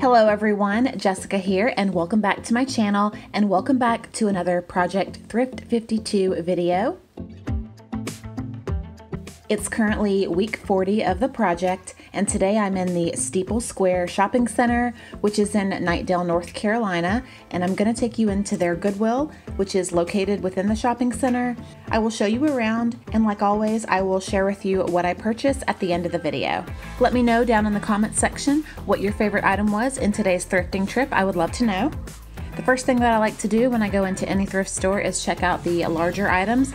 Hello everyone, Jessica here, and welcome back to my channel, and welcome back to another Project Thrift 52 video. It's currently week 40 of the project, and today I'm in the Steeple Square Shopping Center, which is in Knightdale, North Carolina, and I'm going to take you into their Goodwill, which is located within the shopping center. I will show you around, and like always, I will share with you what I purchased at the end of the video. Let me know down in the comments section what your favorite item was in today's thrifting trip. I would love to know. The first thing that I like to do when I go into any thrift store is check out the larger items.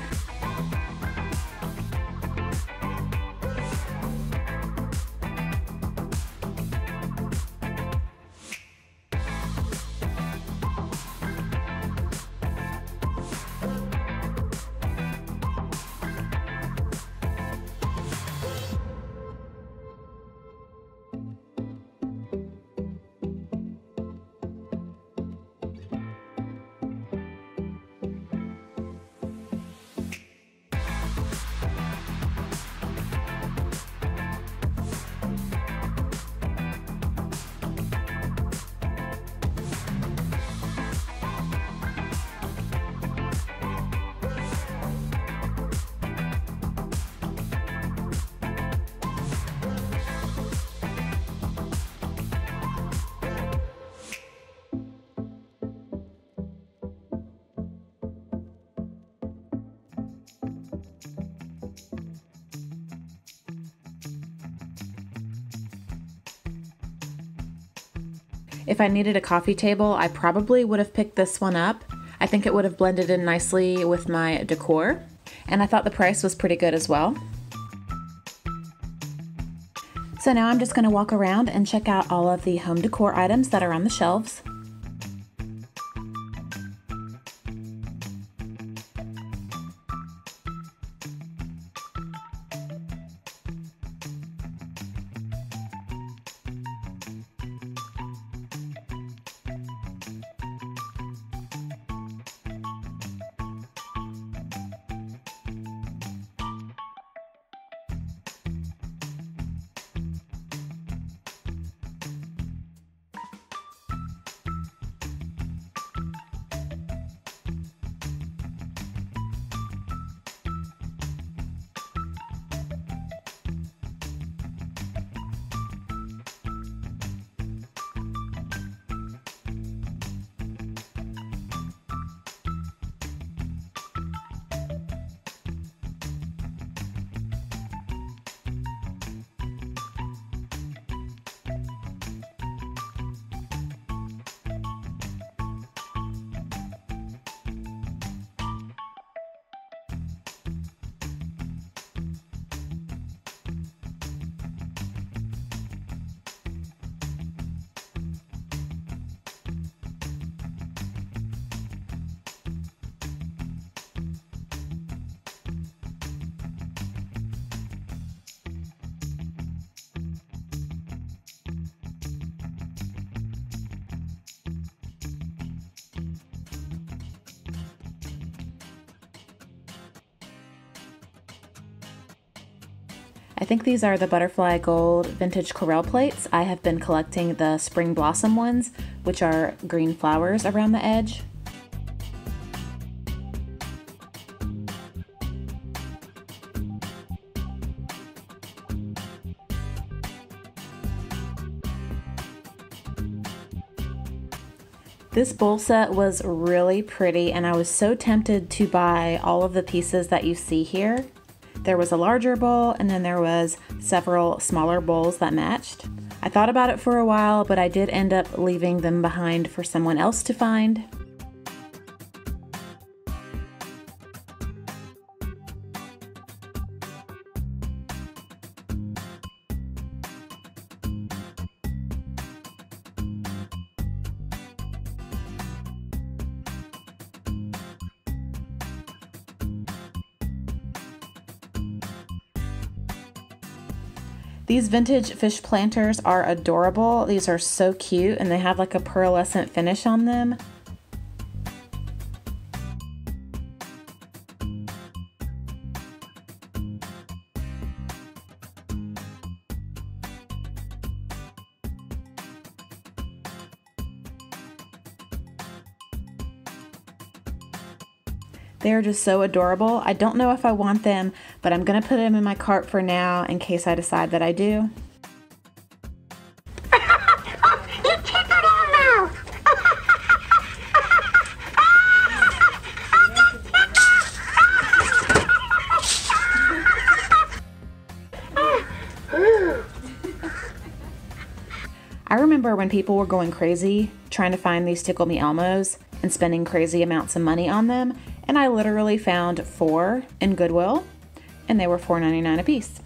If I needed a coffee table, I probably would have picked this one up. I think it would have blended in nicely with my decor, and I thought the price was pretty good as well. So now I'm just going to walk around and check out all of the home decor items that are on the shelves. I think these are the Butterfly Gold Vintage Corelle plates. I have been collecting the Spring Blossom ones, which are green flowers around the edge. This bowl set was really pretty, and I was so tempted to buy all of the pieces that you see here. There was a larger bowl, and then there was several smaller bowls that matched. I thought about it for a while, but I did end up leaving them behind for someone else to find. These vintage fish planters are adorable. These are so cute, and they have like a pearlescent finish on them. They're just so adorable. I don't know if I want them, but I'm gonna put them in my cart for now in case I decide that I do. Oh, you tickled Elmo! I remember when people were going crazy trying to find these Tickle Me Elmos and spending crazy amounts of money on them. And I literally found 4 in Goodwill, and they were $4.99 a piece.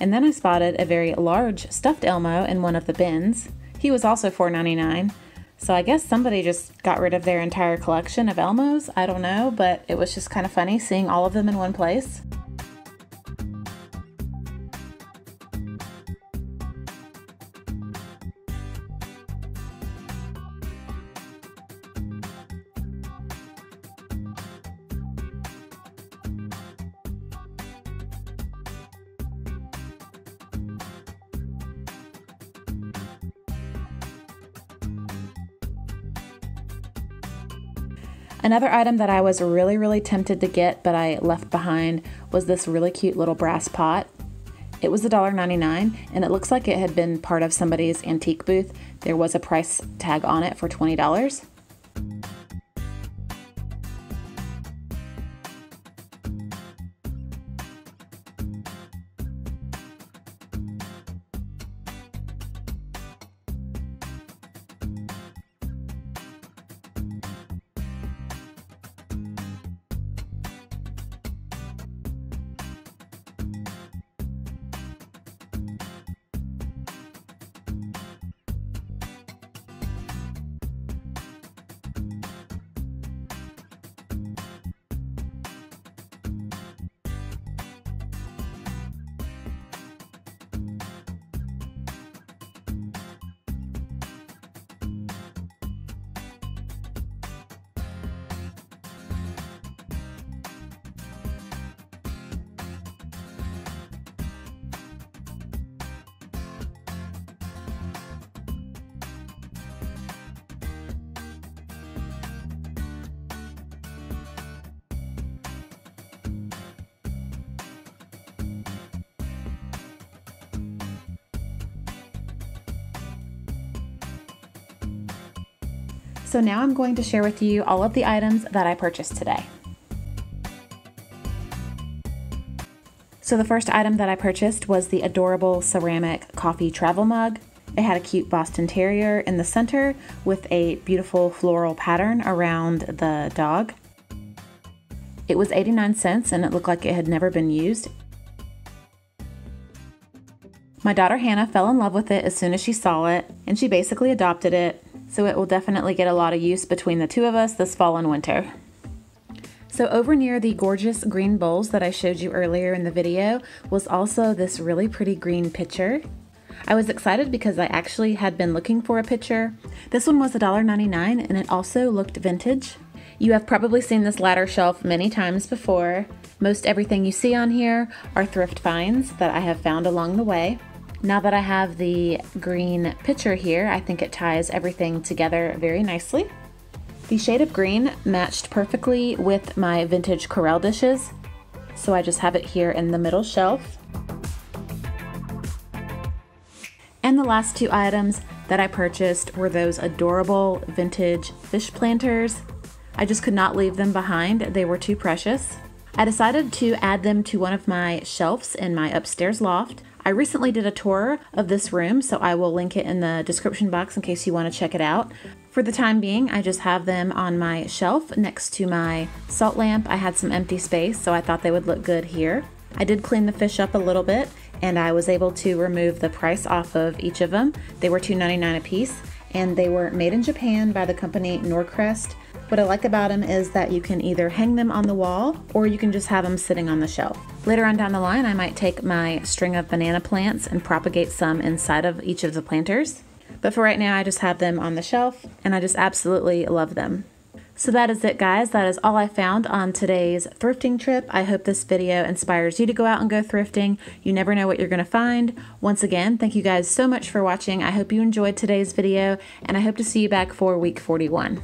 And then I spotted a very large stuffed Elmo in one of the bins. He was also $4.99, so I guess somebody just got rid of their entire collection of Elmos. I don't know, but it was just kind of funny seeing all of them in one place. Another item that I was really tempted to get but I left behind was this really cute little brass pot. It was $1.99 and it looks like it had been part of somebody's antique booth. There was a price tag on it for $20. So now I'm going to share with you all of the items that I purchased today. So the first item that I purchased was the adorable ceramic coffee travel mug. It had a cute Boston Terrier in the center with a beautiful floral pattern around the dog. It was 89 cents and it looked like it had never been used. My daughter Hannah fell in love with it as soon as she saw it, and she basically adopted it. So it will definitely get a lot of use between the two of us this fall and winter. So over near the gorgeous green bowls that I showed you earlier in the video was also this really pretty green pitcher. I was excited because I actually had been looking for a pitcher. This one was $1.99 and it also looked vintage. You have probably seen this ladder shelf many times before. Most everything you see on here are thrift finds that I have found along the way. Now that I have the green pitcher here, I think it ties everything together very nicely. The shade of green matched perfectly with my vintage Corelle dishes, so I just have it here in the middle shelf. And the last two items that I purchased were those adorable vintage fish planters. I just could not leave them behind, they were too precious. I decided to add them to one of my shelves in my upstairs loft. I recently did a tour of this room, so I will link it in the description box in case you want to check it out. For the time being, I just have them on my shelf next to my salt lamp. I had some empty space, so I thought they would look good here. I did clean the fish up a little bit, and I was able to remove the price off of each of them. They were $2.99 a piece, and they were made in Japan by the company Norcrest. What I like about them is that you can either hang them on the wall or you can just have them sitting on the shelf. Later on down the line, I might take my string of banana plants and propagate some inside of each of the planters. But for right now, I just have them on the shelf and I just absolutely love them. So that is it, guys. That is all I found on today's thrifting trip. I hope this video inspires you to go out and go thrifting. You never know what you're going to find. Once again, thank you guys so much for watching. I hope you enjoyed today's video, and I hope to see you back for week 41.